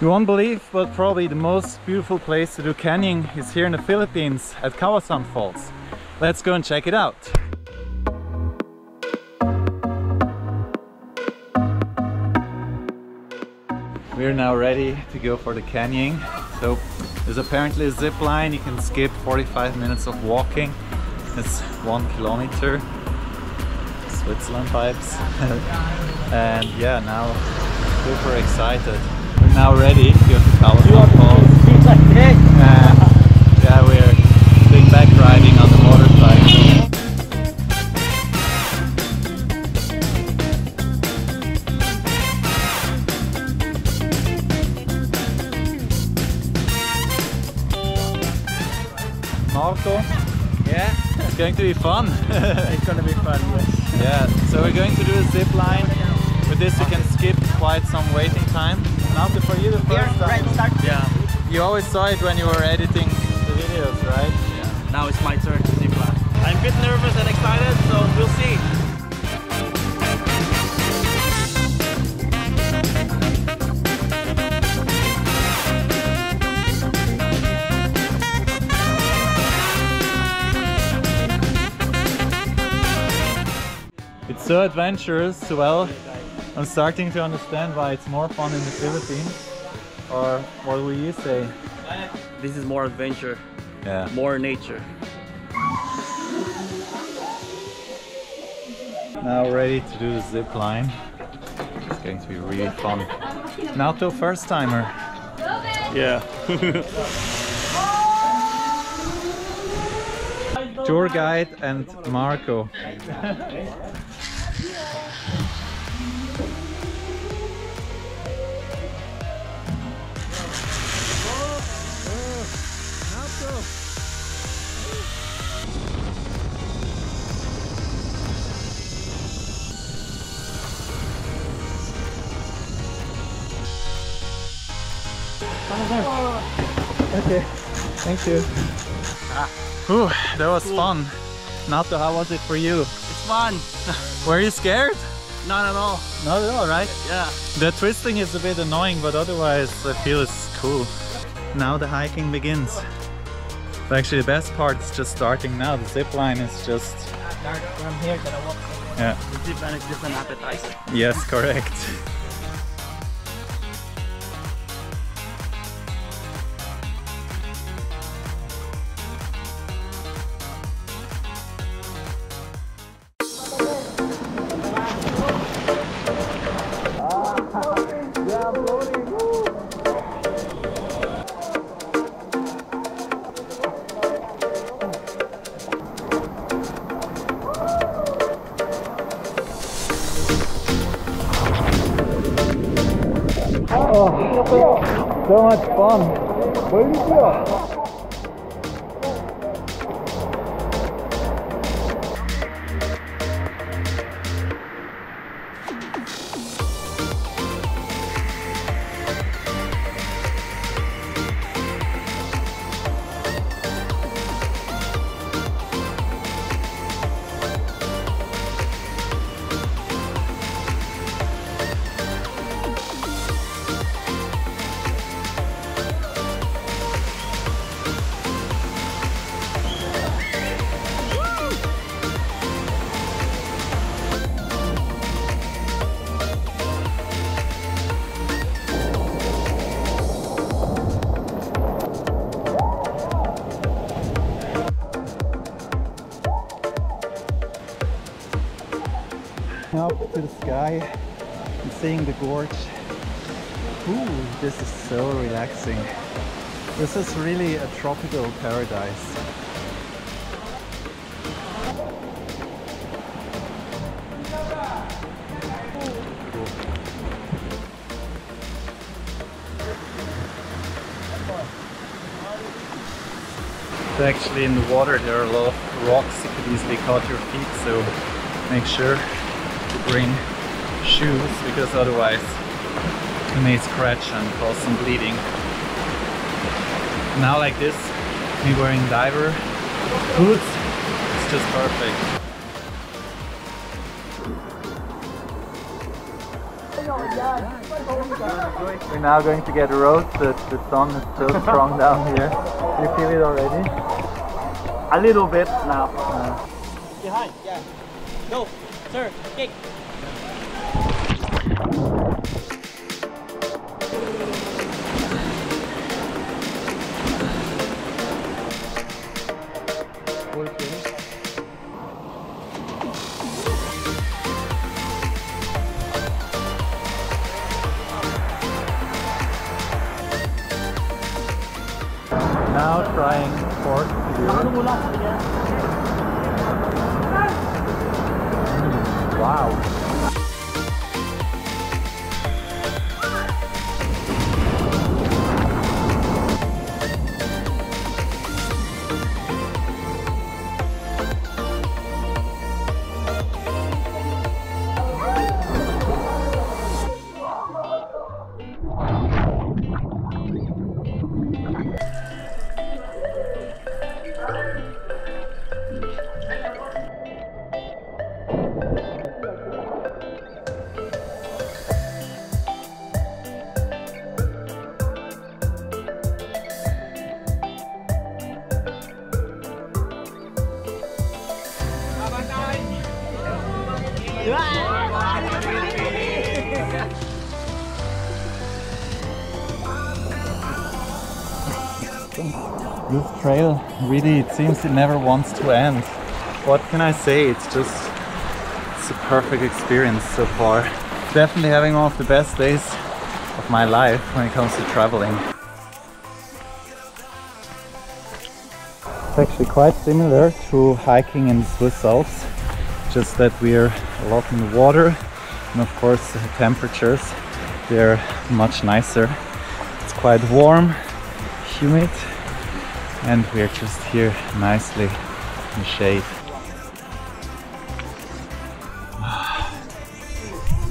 You won't believe, but probably the most beautiful place to do canyoning is here in the Philippines at Kawasan Falls. Let's go and check it out. We're now ready to go for the canyoning. So there's apparently a zip line. You can skip 45 minutes of walking. It's 1 kilometer. Switzerland vibes. And yeah, now super excited. We're now ready to go to Kawasan Falls. Yeah, we're doing back riding on the motorcycle. Marco. Yeah, it's going to be fun. It's going to be fun, yes. Yeah, so we're going to do a zip line. With this, you can skip quite some waiting time. Now, for you, the first time. Yeah. You always saw it when you were editing the videos, right? Yeah. Now it's my turn to zip line. I'm a bit nervous and excited, so we'll see. It's so adventurous, well, I'm starting to understand why it's more fun in the Philippines. Or what will you say? This is more adventure, yeah. More nature. Now ready to do the zip line. It's going to be really fun. Nato first timer. Yeah. Tour guide and Marco. Okay, thank you. Ooh, that was fun. Nato, how was it for you? It's fun. Were you scared? Not at all. Not at all, right? Yeah. The twisting is a bit annoying, but otherwise I feel it's cool. Now the hiking begins. But actually the best part is just starting now. The zip line is just... From here, gonna walk. Yeah. The zip line is just an appetizer. Yes, correct. Oh, so much fun. What did you up to the sky and seeing the gorge. Ooh, this is so relaxing. This is really a tropical paradise. It's actually in the water. There are a lot of rocks. You could easily cut your feet, so make sure to bring shoes, because otherwise you may scratch and cause some bleeding. Now like this, me wearing diver boots, it's just perfect. We're now going to get a roast. The sun is so strong down here. Do you feel it already? A little bit now. Behind? Yeah. Go, sir, kick. Now trying pork figure. Wow. This trail, really, it seems it never wants to end. What can I say? It's a perfect experience so far. Definitely having one of the best days of my life when it comes to traveling. It's actually quite similar to hiking in the Swiss Alps, just that we're a lot in the water, and of course the temperatures, they're much nicer. It's quite warm, humid, and we're just here nicely in the shade.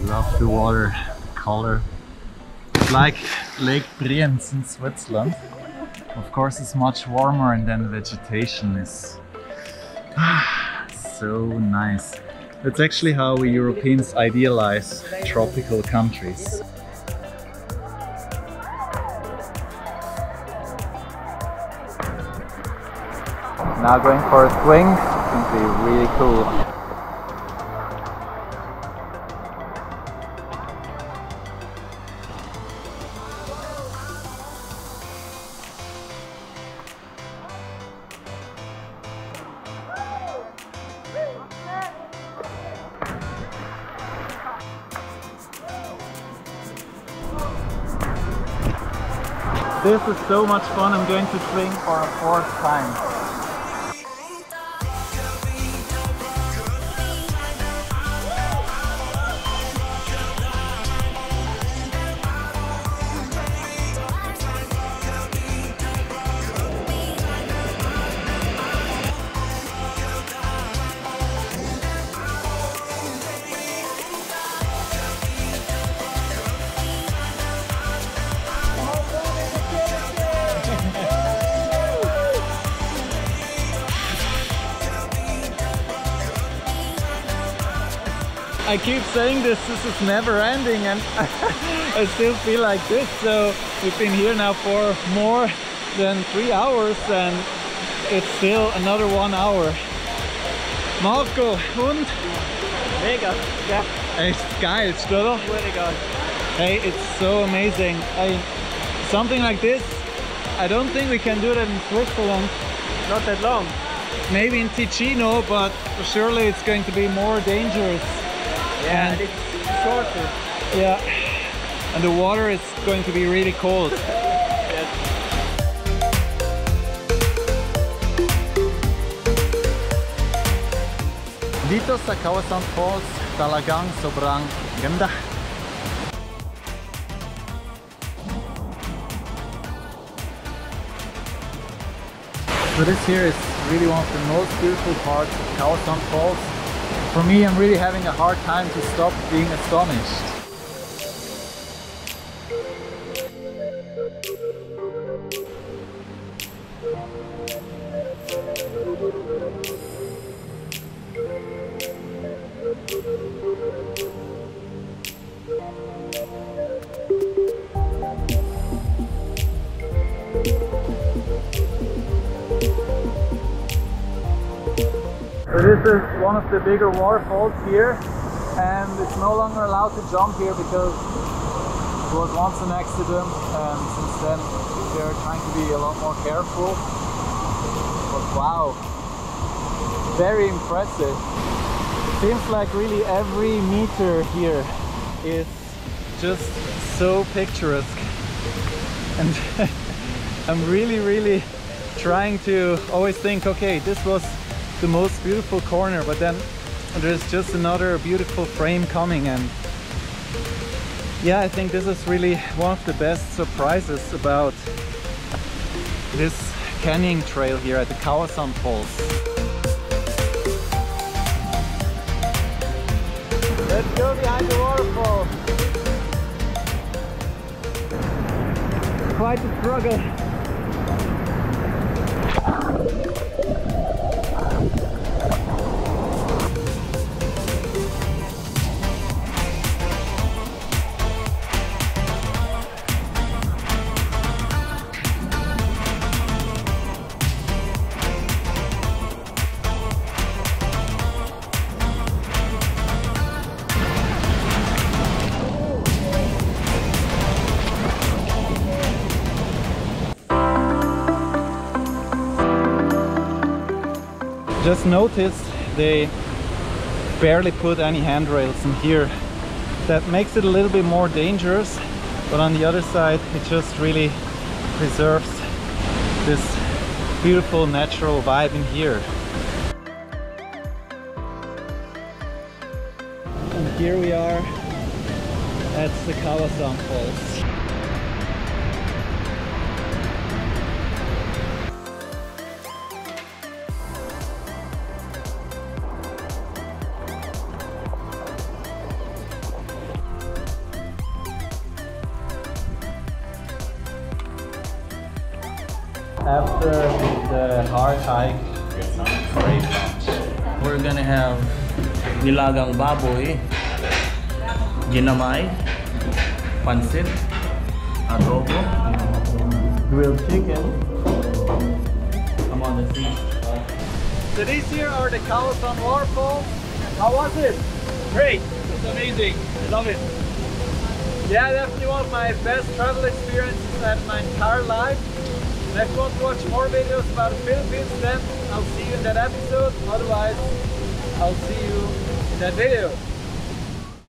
Love the water, the color. It's like Lake Brienz in Switzerland. Of course it's much warmer, and then vegetation is so nice. That's actually how we Europeans idealize tropical countries. Now going for a swing, it's going to be really cool. This is so much fun, I'm going to swing for a fourth time. I keep saying this is never ending, and I still feel like this. So we've been here now for more than 3 hours, and it's still another 1 hour. Marco, und? Mega. Yeah. Echt geil, oder? Hey, it's so amazing. Something like this, I don't think we can do that in Switzerland. Not that long. Maybe in Ticino, but surely it's going to be more dangerous. Yeah, and it's shorter. Yeah, and the water is going to be really cold. Dito sa Kawasan Falls, talagang sobrang ganda. So this here is really one of the most beautiful parts of Kawasan Falls. For me, I'm really having a hard time to stop being astonished. So this is one of the bigger waterfalls here, and it's no longer allowed to jump here because it was once an accident, and since then they're trying to be a lot more careful. But wow, very impressive. It seems like really every meter here is just so picturesque, and I'm really trying to always think, okay, this was the most beautiful corner, but then there's just another beautiful frame coming. And yeah, I think this is really one of the best surprises about this canyoning trail here at the Kawasan Falls. Let's go behind the waterfall. Quite a struggle. Just noticed they barely put any handrails in here. That makes it a little bit more dangerous, but on the other side it just really preserves this beautiful natural vibe in here. And here we are at the Kawasan Falls. After the hard hike, we're gonna have nilagang baboy, ginamay, pansit, adobo, grilled chicken. Come on, let's eat. So these here are the Kawasan waterfalls. How was it? Great, it's amazing. I love it. Yeah, definitely one of my best travel experiences in my entire life. And if you want to watch more videos about the Philippines, then I'll see you in that episode. Otherwise, I'll see you in that video.